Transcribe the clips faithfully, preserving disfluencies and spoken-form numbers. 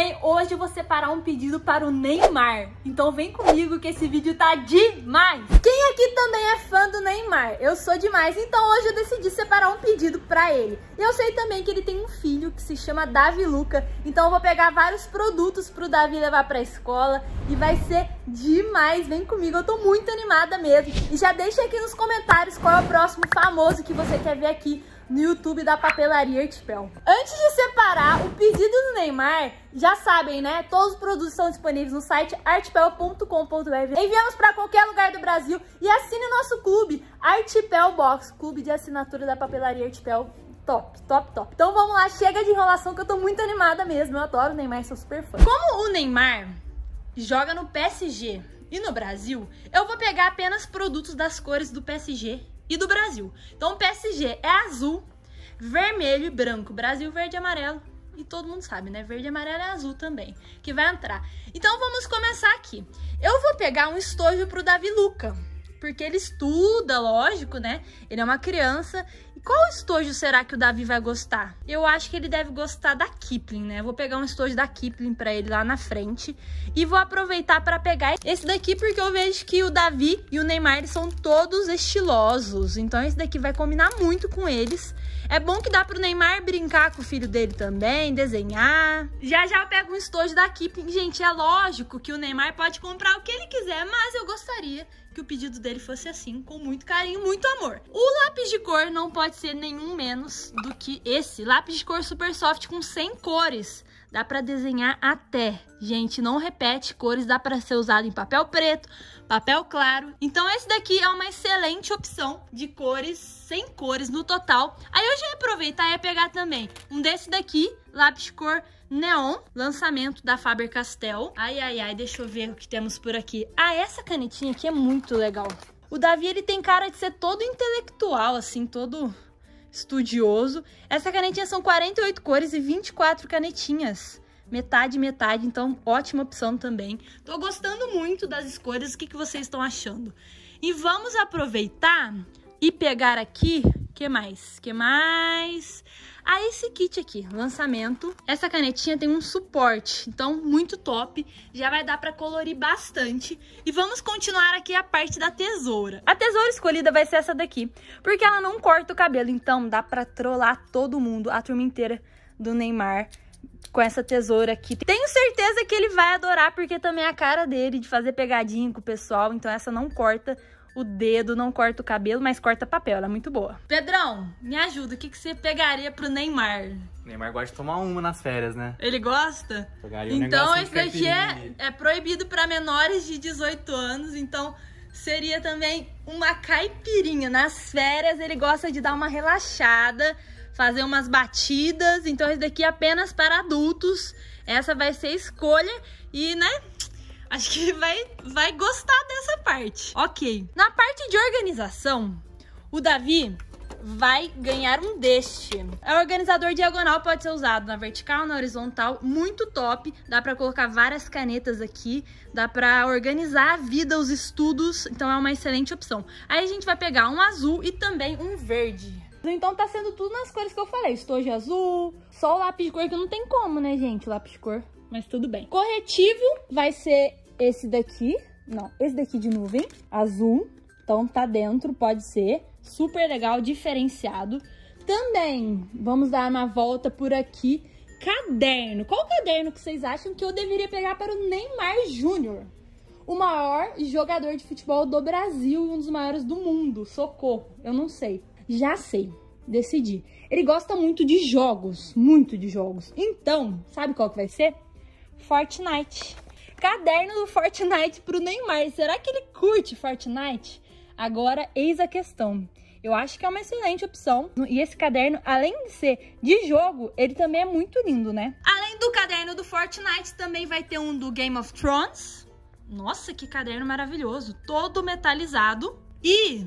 também hoje eu vou separar um pedido para o Neymar. Então vem comigo que esse vídeo tá demais. Quem aqui também é fã do Neymar? Eu sou demais, então hoje eu decidi separar um pedido para ele. Eu sei também que ele tem um filho que se chama David Lucca, então eu vou pegar vários produtos pro Davi levar pra escola e vai ser demais. Vem comigo, eu tô muito animada mesmo. E já deixa aqui nos comentários qual é o próximo famoso que você quer ver aqui no YouTube da papelaria Art Pel. Antes de separar o pedido do Neymar, já sabem, né? Todos os produtos são disponíveis no site art pel ponto com ponto br. Enviamos para qualquer lugar do Brasil e assine o nosso clube, Art Pel Box, clube de assinatura da papelaria Art Pel. Top, top, top. Então vamos lá, chega de enrolação que eu tô muito animada mesmo. Eu adoro o Neymar, sou super fã. Como o Neymar joga no P S G e no Brasil, eu vou pegar apenas produtos das cores do P S G e do Brasil. Então o P S G é azul, vermelho e branco. Brasil, verde e amarelo. E todo mundo sabe, né? Verde e amarelo é azul também, que vai entrar. Então vamos começar aqui. Eu vou pegar um estojo pro David Lucca, porque ele estuda, lógico, né? Ele é uma criança. E qual estojo será que o Davi vai gostar? Eu acho que ele deve gostar da Kipling, né? Vou pegar um estojo da Kipling pra ele lá na frente. E vou aproveitar pra pegar esse daqui, porque eu vejo que o Davi e o Neymar, eles são todos estilosos. Então esse daqui vai combinar muito com eles. É bom que dá pro Neymar brincar com o filho dele também, desenhar. Já já eu pego um estojo da Kipling. Gente, é lógico que o Neymar pode comprar o que ele quiser, mas eu gostaria que o pedido dele fosse assim, com muito carinho, muito amor. O lápis de cor não pode ser nenhum menos do que esse lápis de cor super soft com cem cores. Dá pra desenhar até. Gente, não repete cores, dá pra ser usado em papel preto, papel claro. Então esse daqui é uma excelente opção de cores, cem cores no total. Aí eu já ia aproveitar e ia pegar também um desse daqui, lápis de cor neon, lançamento da Faber-Castell. Ai, ai, ai, deixa eu ver o que temos por aqui. Ah, essa canetinha aqui é muito legal. O Davi, ele tem cara de ser todo intelectual, assim, todo estudioso. Essa canetinha são quarenta e oito cores e vinte e quatro canetinhas. Metade, metade, então ótima opção também. Tô gostando muito das escolhas, o que, que vocês estão achando? E vamos aproveitar e pegar aqui, que mais? Que mais? Ah, esse kit aqui, lançamento. Essa canetinha tem um suporte, então muito top. Já vai dar pra colorir bastante. E vamos continuar aqui a parte da tesoura. A tesoura escolhida vai ser essa daqui, porque ela não corta o cabelo. Então dá pra trollar todo mundo, a turma inteira do Neymar, com essa tesoura aqui. Tenho certeza que ele vai adorar, porque também é a cara dele de fazer pegadinha com o pessoal. Então essa não corta o dedo, não corta o cabelo, mas corta papel. Ela é muito boa. Pedrão, me ajuda. O que, que você pegaria pro Neymar? O Neymar gosta de tomar uma nas férias, né? Ele gosta? Pegaria um então, esse daqui é, é proibido para menores de dezoito anos. Então, seria também uma caipirinha. Nas férias, ele gosta de dar uma relaxada, fazer umas batidas. Então, esse daqui é apenas para adultos. Essa vai ser a escolha. E, né? Acho que vai, vai gostar dessa parte. Ok. Na parte de organização, o Davi vai ganhar um deste. É o organizador diagonal, pode ser usado na vertical, na horizontal. Muito top. Dá pra colocar várias canetas aqui. Dá pra organizar a vida, os estudos. Então é uma excelente opção. Aí a gente vai pegar um azul e também um verde. Então tá sendo tudo nas cores que eu falei. Estojo azul, só o lápis de cor que não tem como, né, gente? Lápis de cor. Mas tudo bem. Corretivo vai ser esse daqui, não, esse daqui de nuvem, azul, então tá dentro, pode ser, super legal, diferenciado. Também, vamos dar uma volta por aqui, caderno. Qual caderno que vocês acham que eu deveria pegar para o Neymar Júnior? O maior jogador de futebol do Brasil e um dos maiores do mundo, socorro, eu não sei, já sei, decidi. Ele gosta muito de jogos, muito de jogos, então, sabe qual que vai ser? Fortnite. Caderno do Fortnite pro Neymar. Será que ele curte Fortnite? Agora, eis a questão. Eu acho que é uma excelente opção. E esse caderno, além de ser de jogo, ele também é muito lindo, né? Além do caderno do Fortnite, também vai ter um do Game of Thrones. Nossa, que caderno maravilhoso. Todo metalizado. E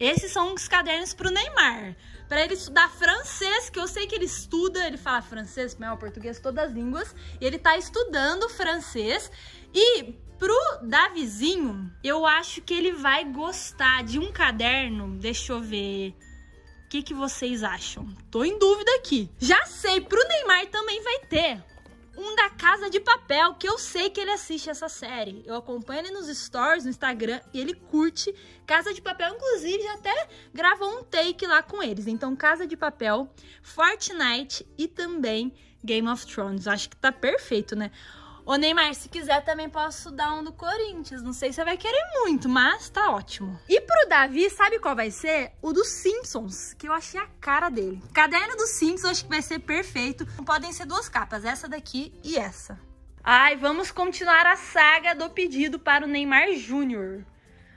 esses são os cadernos pro Neymar. Pra ele estudar francês, que eu sei que ele estuda, ele fala francês, espanhol, português, todas as línguas. E ele tá estudando francês. E pro Davizinho, eu acho que ele vai gostar de um caderno. Deixa eu ver. O que, que vocês acham? Tô em dúvida aqui. Já sei, pro Neymar também vai ter um da Casa de Pel, que eu sei que ele assiste essa série. Eu acompanho ele nos stories, no Instagram, e ele curte Casa de Papel. Inclusive, já até gravou um take lá com eles. Então, Casa de Papel, Fortnite e também Game of Thrones. Acho que tá perfeito, né? Ô, Neymar, se quiser também posso dar um do Corinthians. Não sei se você vai querer muito, mas tá ótimo. E pro Davi, sabe qual vai ser? O dos Simpsons, que eu achei a cara dele. Caderno dos Simpsons, acho que vai ser perfeito. Podem ser duas capas, essa daqui e essa. Ai, vamos continuar a saga do pedido para o Neymar Júnior.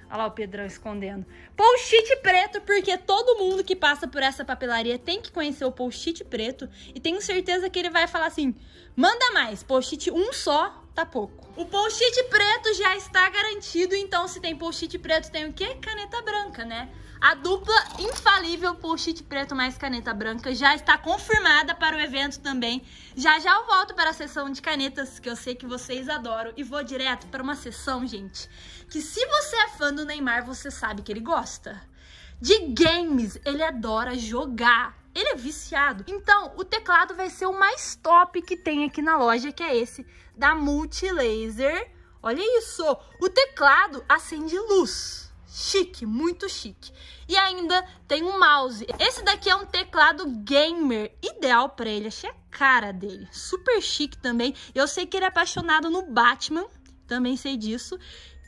Olha lá o Pedrão escondendo. Post-it preto, porque todo mundo que passa por essa papelaria tem que conhecer o post-it preto. E tenho certeza que ele vai falar assim, manda mais, post-it um só, tá pouco. O post-it preto já está garantido, então se tem post-it preto tem o quê? Caneta branca, né? A dupla infalível post-it preto mais caneta branca já está confirmada para o evento também. Já já eu volto para a sessão de canetas, que eu sei que vocês adoram. E vou direto para uma sessão, gente, que se você é fã do Neymar, você sabe que ele gosta. De games, ele adora jogar. Ele é viciado. Então, o teclado vai ser o mais top que tem aqui na loja, que é esse, da Multilaser. Olha isso! O teclado acende luz. Chique, muito chique. E ainda tem um mouse. Esse daqui é um teclado gamer, ideal pra ele, achei a cara dele. Super chique também. Eu sei que ele é apaixonado no Batman, também sei disso.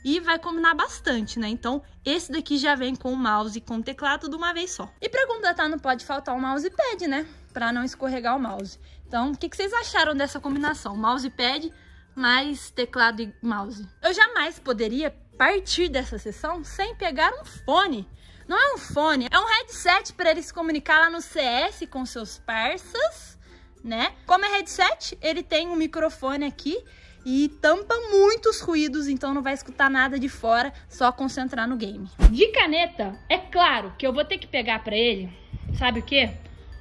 E vai combinar bastante, né? Então, esse daqui já vem com o mouse e com o teclado de uma vez só. E pra completar, não pode faltar o mousepad, né? Pra não escorregar o mouse. Então, o que vocês acharam dessa combinação? Mousepad mais teclado e mouse. Eu jamais poderia partir dessa sessão sem pegar um fone. Não é um fone, é um headset pra ele se comunicar lá no C S com seus parças, né? Como é headset, ele tem um microfone aqui e tampa muitos ruídos, então não vai escutar nada de fora, só concentrar no game. De caneta, é claro que eu vou ter que pegar pra ele, sabe o quê?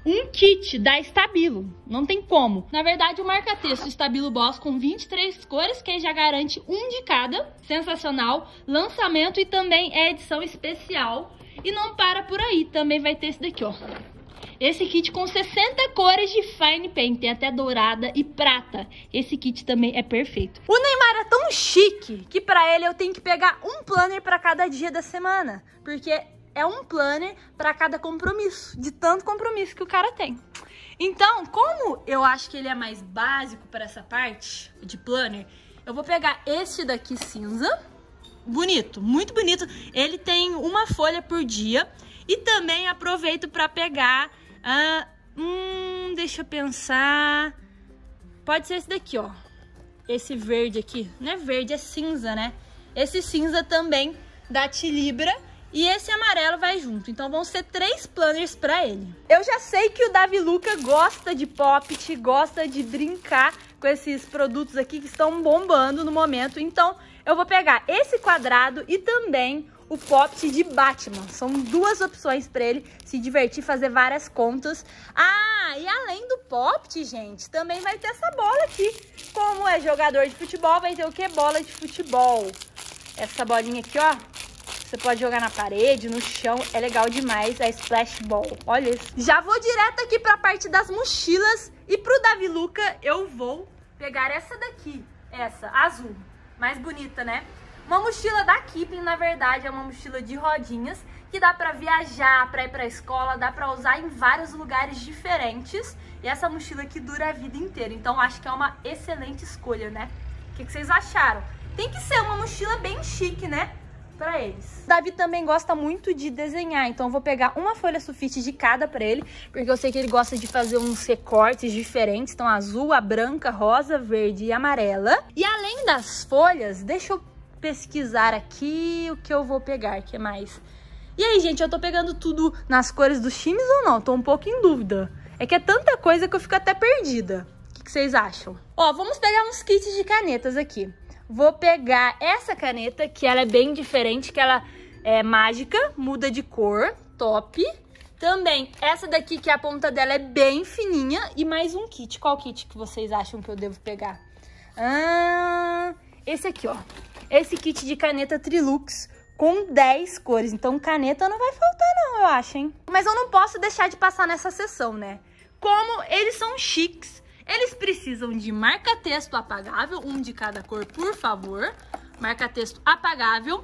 Um kit da Stabilo, não tem como. Na verdade, o marca-texto Stabilo Boss com vinte e três cores, que já garante um de cada. Sensacional, lançamento e também é edição especial. E não para por aí, também vai ter esse daqui, ó. Esse kit com sessenta cores de fine paint, tem até dourada e prata. Esse kit também é perfeito. O Neymar é tão chique que pra ele eu tenho que pegar um planner pra cada dia da semana. Porque é um planner pra cada compromisso, de tanto compromisso que o cara tem. Então, como eu acho que ele é mais básico pra essa parte de planner, eu vou pegar este daqui cinza. Bonito, muito bonito. Ele tem uma folha por dia. E também aproveito para pegar... Ah, hum, deixa eu pensar... Pode ser esse daqui, ó. Esse verde aqui. Não é verde, é cinza, né? Esse cinza também da Tilibra. E esse amarelo vai junto. Então vão ser três planners para ele. Eu já sei que o David Lucca gosta de pop-it, gosta de brincar com esses produtos aqui que estão bombando no momento. Então eu vou pegar esse quadrado e também... o pop de Batman. São duas opções para ele se divertir, fazer várias contas. Ah, e além do pop, gente, também vai ter essa bola aqui. Como é jogador de futebol, vai ter o que? Bola de futebol. Essa bolinha aqui, ó. Você pode jogar na parede, no chão, é legal demais, a Splash Ball. Olha isso. Já vou direto aqui para a parte das mochilas e pro David Lucca eu vou pegar essa daqui, essa azul, mais bonita, né? Uma mochila da Kipling, na verdade, é uma mochila de rodinhas que dá pra viajar, pra ir pra escola, dá pra usar em vários lugares diferentes. E essa mochila aqui dura a vida inteira, então acho que é uma excelente escolha, né? O que, que vocês acharam? Tem que ser uma mochila bem chique, né? Pra eles. O Davi também gosta muito de desenhar, então eu vou pegar uma folha sulfite de cada pra ele, porque eu sei que ele gosta de fazer uns recortes diferentes, então a azul, a branca, rosa, verde e amarela. E além das folhas, deixa eu pesquisar aqui o que eu vou pegar, que é mais... E aí, gente, eu tô pegando tudo nas cores dos times ou não? Tô um pouco em dúvida. É que é tanta coisa que eu fico até perdida. O que, que vocês acham? Ó, vamos pegar uns kits de canetas aqui. Vou pegar essa caneta, que ela é bem diferente, que ela é mágica, muda de cor, top. Também essa daqui, que a ponta dela é bem fininha. E mais um kit. Qual kit que vocês acham que eu devo pegar? Ah, esse aqui, ó. Esse kit de caneta Trilux com dez cores. Então, caneta não vai faltar não, eu acho, hein? Mas eu não posso deixar de passar nessa sessão, né? Como eles são chiques, Eles precisam de marca-texto apagável, um de cada cor, por favor. Marca-texto apagável.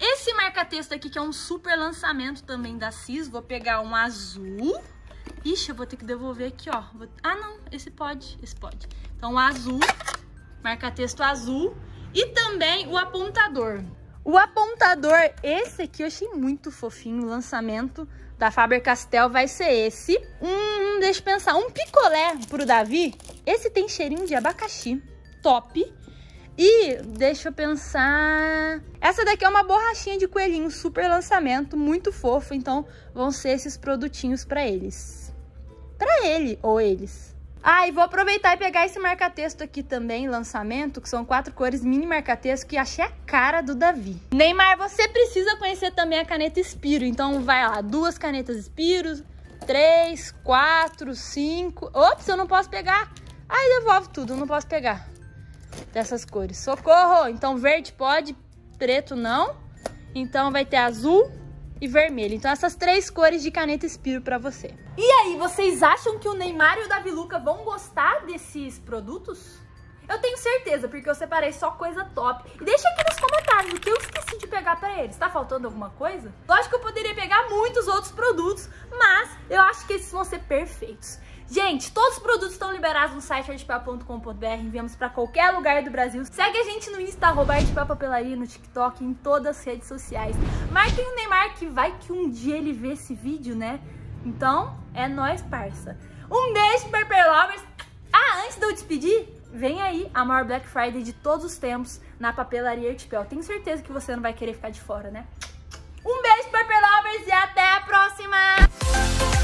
Esse marca-texto aqui, que é um super lançamento também da C I S. Vou pegar um azul. Ixi, eu vou ter que devolver aqui, ó. Vou... Ah, não. Esse pode. Esse pode. Então, azul. Marca-texto azul. E também o apontador. O apontador, esse aqui eu achei muito fofinho. O lançamento da Faber-Castell vai ser esse. Hum, deixa eu pensar. Um picolé pro Davi. Esse tem cheirinho de abacaxi. Top. E deixa eu pensar... Essa daqui é uma borrachinha de coelhinho, super lançamento, muito fofo. Então vão ser esses produtinhos pra eles. Pra ele ou eles. Ah, e vou aproveitar e pegar esse marca-texto aqui também, lançamento, que são quatro cores, mini marca-texto, que achei a cara do Davi. Neymar, você precisa conhecer também a caneta Spiro. Então vai lá, duas canetas Spiro, três, quatro, cinco... Ops, eu não posso pegar. Ai, devolve tudo, eu não posso pegar. Dessas cores. Socorro! Então verde pode, preto não. Então vai ter azul e vermelho. Então essas três cores de caneta Spiro pra você. E aí, vocês acham que o Neymar e o David Lucca vão gostar desses produtos? Eu tenho certeza, porque eu separei só coisa top. E deixa aqui nos comentários o que eu esqueci de pegar pra eles. Tá faltando alguma coisa? Lógico que eu poderia pegar muitos outros produtos, mas eu acho que esses vão ser perfeitos. Gente, todos os produtos estão liberados no site art pel ponto com ponto br, enviamos pra qualquer lugar do Brasil. Segue a gente no Insta, arroba artpelpapelaria, no TikTok, em todas as redes sociais. Marquem o Neymar, que vai que um dia ele vê esse vídeo, né? Então, é nóis, parça. Um beijo, Perperlovers. Ah, antes de eu despedir, vem aí a maior Black Friday de todos os tempos na Papelaria Art Pel. Tenho certeza que você não vai querer ficar de fora, né? Um beijo, Perperlovers, e até a próxima!